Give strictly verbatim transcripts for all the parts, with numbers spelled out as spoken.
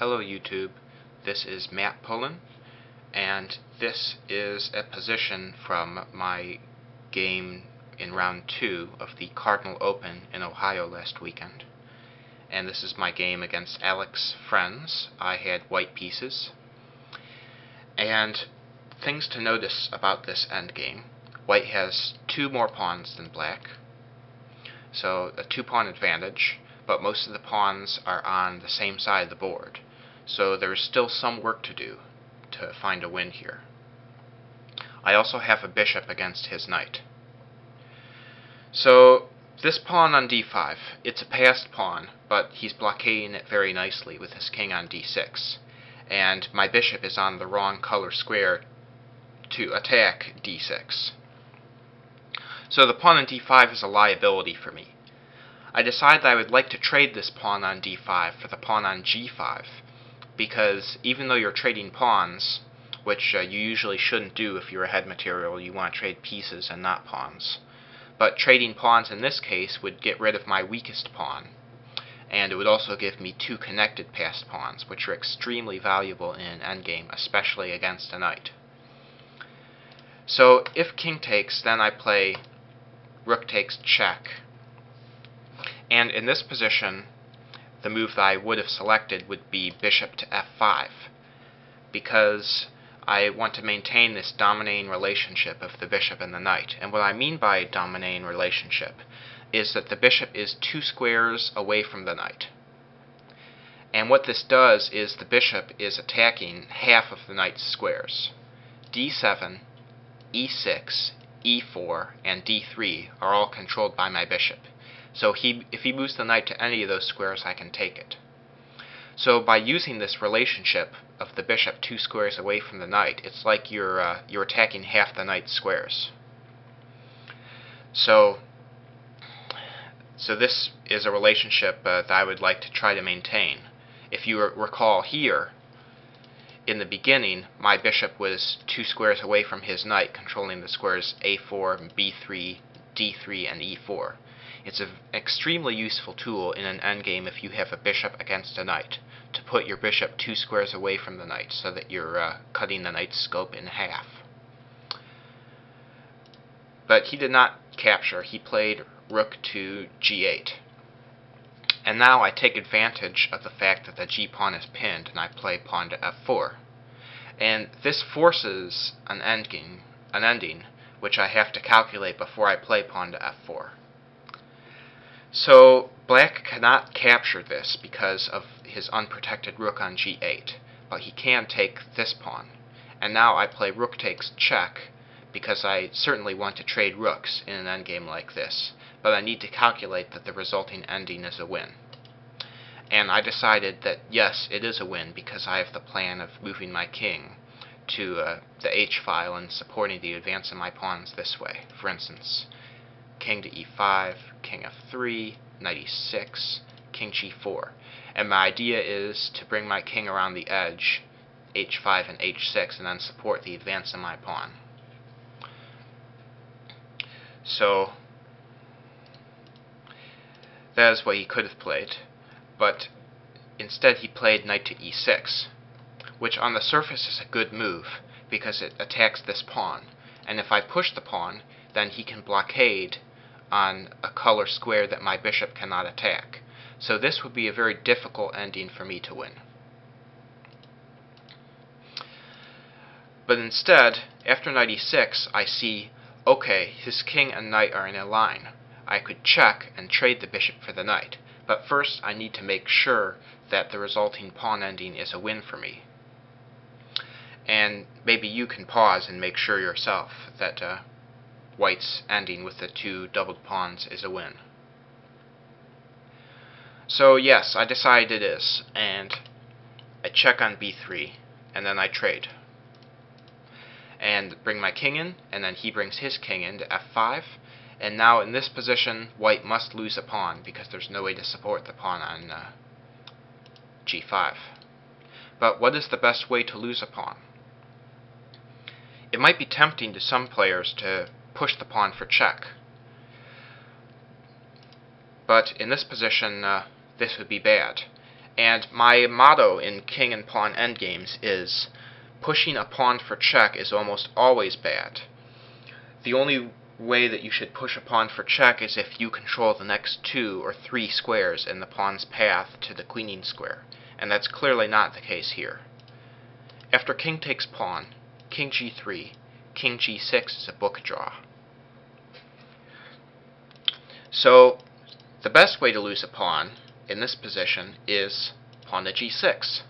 Hello YouTube, this is Matt Pullin, and this is a position from my game in round two of the Cardinal Open in Ohio last weekend. And this is my game against Alex Frenz. I had white pieces. And things to notice about this endgame. White has two more pawns than black, so a two pawn advantage, but most of the pawns are on the same side of the board. So there's still some work to do to find a win here. I also have a bishop against his knight. So this pawn on d five, it's a passed pawn, but he's blockading it very nicely with his king on d six. And my bishop is on the wrong color square to attack d six. So the pawn on d five is a liability for me. I decided I would like to trade this pawn on d five for the pawn on g five, because even though you're trading pawns, which uh, you usually shouldn't do if you're ahead material, you want to trade pieces and not pawns, but trading pawns in this case would get rid of my weakest pawn, and it would also give me two connected passed pawns, which are extremely valuable in an endgame, especially against a knight. So if king takes, then I play rook takes check, and in this position the move that I would have selected would be bishop to f five, because I want to maintain this dominating relationship of the bishop and the knight. And what I mean by a dominating relationship is that the bishop is two squares away from the knight. And what this does is the bishop is attacking half of the knight's squares. d seven, e six, e four, and d three are all controlled by my bishop. So he, if he moves the knight to any of those squares, I can take it. So by using this relationship of the bishop two squares away from the knight, it's like you're, uh, you're attacking half the knight's squares. So, so this is a relationship uh, that I would like to try to maintain. If you recall here, in the beginning, my bishop was two squares away from his knight, controlling the squares a four, b three, d three, and e four. It's an extremely useful tool in an endgame if you have a bishop against a knight, to put your bishop two squares away from the knight so that you're uh, cutting the knight's scope in half. But he did not capture. He played rook to g eight. And now I take advantage of the fact that the g pawn is pinned, and I play pawn to f four. And this forces an ending, an ending which I have to calculate before I play pawn to f four. So black cannot capture this because of his unprotected rook on g eight, but he can take this pawn. And now I play rook takes check, because I certainly want to trade rooks in an endgame like this, but I need to calculate that the resulting ending is a win. And I decided that yes, it is a win, because I have the plan of moving my king to uh, the h file and supporting the advance of my pawns this way. For instance, king to e five, king f three, knight e six, king g four. And my idea is to bring my king around the edge, h five and h six, and then support the advance of my pawn. So that is what he could have played, but instead he played knight to e six, which on the surface is a good move because it attacks this pawn. And if I push the pawn, then he can blockade on a color square that my bishop cannot attack. So this would be a very difficult ending for me to win. But instead, after knight e six, I see, okay, his king and knight are in a line. I could check and trade the bishop for the knight, but first I need to make sure that the resulting pawn ending is a win for me. And maybe you can pause and make sure yourself that uh, White's ending with the two doubled pawns is a win. So yes, I decided it is, and I check on b three, and then I trade. And bring my king in, and then he brings his king in to f five, and now in this position White must lose a pawn, because there's no way to support the pawn on uh, g five. But what is the best way to lose a pawn? It might be tempting to some players to push the pawn for check. But in this position, uh, this would be bad. And my motto in king and pawn endgames is pushing a pawn for check is almost always bad. The only way that you should push a pawn for check is if you control the next two or three squares in the pawn's path to the queening square, and that's clearly not the case here. After king takes pawn, king g three, king g six is a book draw. So the best way to lose a pawn in this position is pawn to g six.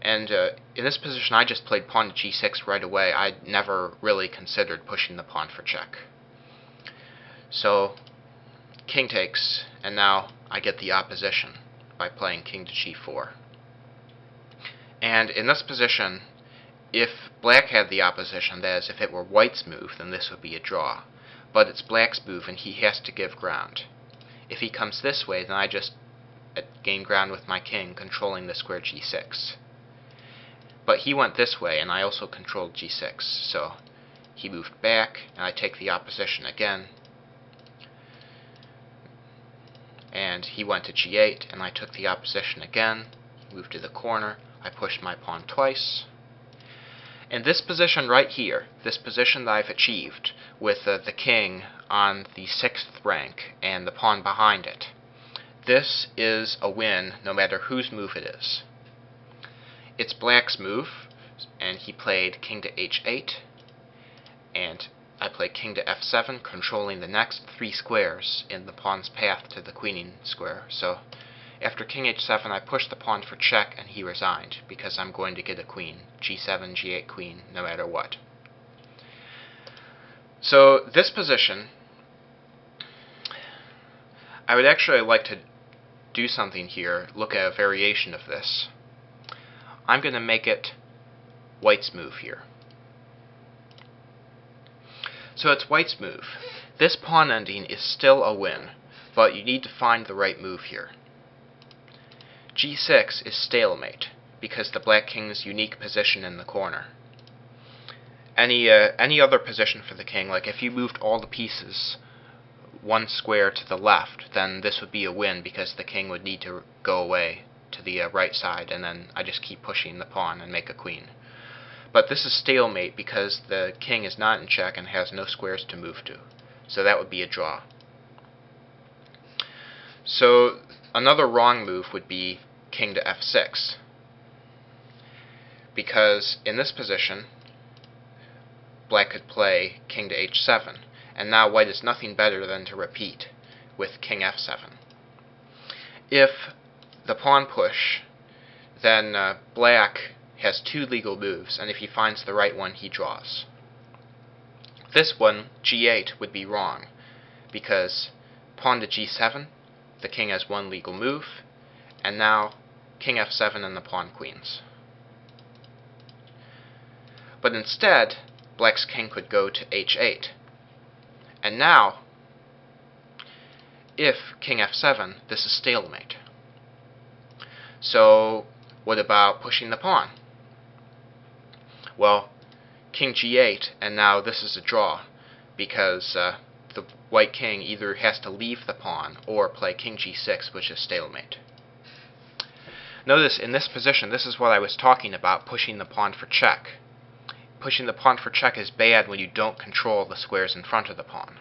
And uh, in this position, I just played pawn to g six right away. I never really considered pushing the pawn for check. So king takes, and now I get the opposition by playing king to g four. And in this position, if black had the opposition, that is, if it were white's move, then this would be a draw. But it's black's move, and he has to give ground. If he comes this way, then I just gain ground with my king, controlling the square g six. But he went this way, and I also controlled g six, so he moved back, and I take the opposition again. And he went to g eight, and I took the opposition again, moved to the corner, I pushed my pawn twice. And this position right here, this position that I've achieved, with uh, the king on the sixth rank and the pawn behind it, this is a win no matter whose move it is. It's black's move, and he played king to h eight, and I played king to f seven, controlling the next three squares in the pawn's path to the queening square. So after king h seven, I pushed the pawn for check, and he resigned, because I'm going to get a queen, g seven, g eight queen, no matter what. So this position, I would actually like to do something here, look at a variation of this. I'm going to make it white's move here. So it's white's move. This pawn ending is still a win, but you need to find the right move here. g six is stalemate, because the black king's unique position in the corner. Any, uh, any other position for the king, like if you moved all the pieces one square to the left, then this would be a win, because the king would need to go away to the uh, right side, and then I just keep pushing the pawn and make a queen. But this is stalemate, because the king is not in check and has no squares to move to. So that would be a draw. So another wrong move would be king to f six, because in this position black could play king to h seven, and now white is nothing better than to repeat with king f seven. If the pawn push, then uh, black has two legal moves, and if he finds the right one, he draws. This one, g eight, would be wrong, because pawn to g seven, the king has one legal move, and now king f seven and the pawn queens. But instead, black's king could go to h eight. And now, if king f seven, this is stalemate. So what about pushing the pawn? Well, king g eight, and now this is a draw, because uh, the white king either has to leave the pawn or play king g six, which is stalemate. Notice in this position, this is what I was talking about, pushing the pawn for check. Pushing the pawn for check is bad when you don't control the squares in front of the pawn.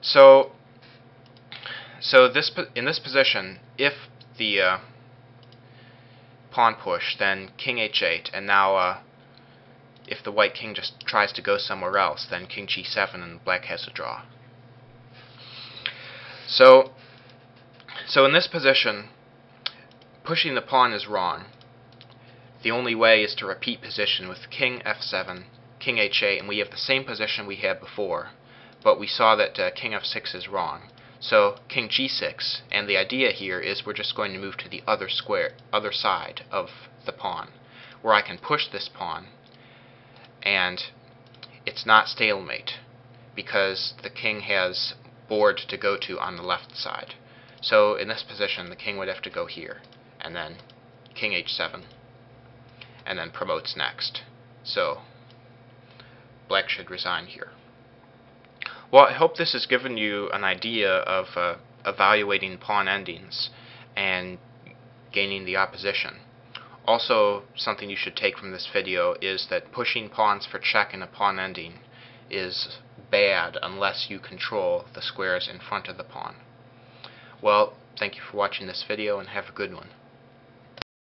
So, so this in this position, if the uh, pawn push, then king h eight, and now uh, if the white king just tries to go somewhere else, then king g seven, and black has a draw. So, so in this position, pushing the pawn is wrong. The only way is to repeat position with king f seven, king h eight, and we have the same position we had before, but we saw that uh, king f six is wrong. So king g six, and the idea here is we're just going to move to the other square, other side of the pawn, where I can push this pawn, and it's not stalemate, because the king has board to go to on the left side. So in this position, the king would have to go here, and then king h seven, and then promotes next. So black should resign here. Well, I hope this has given you an idea of uh, evaluating pawn endings and gaining the opposition. Also, something you should take from this video is that pushing pawns for check in a pawn ending is bad unless you control the squares in front of the pawn. Well, thank you for watching this video, and have a good one.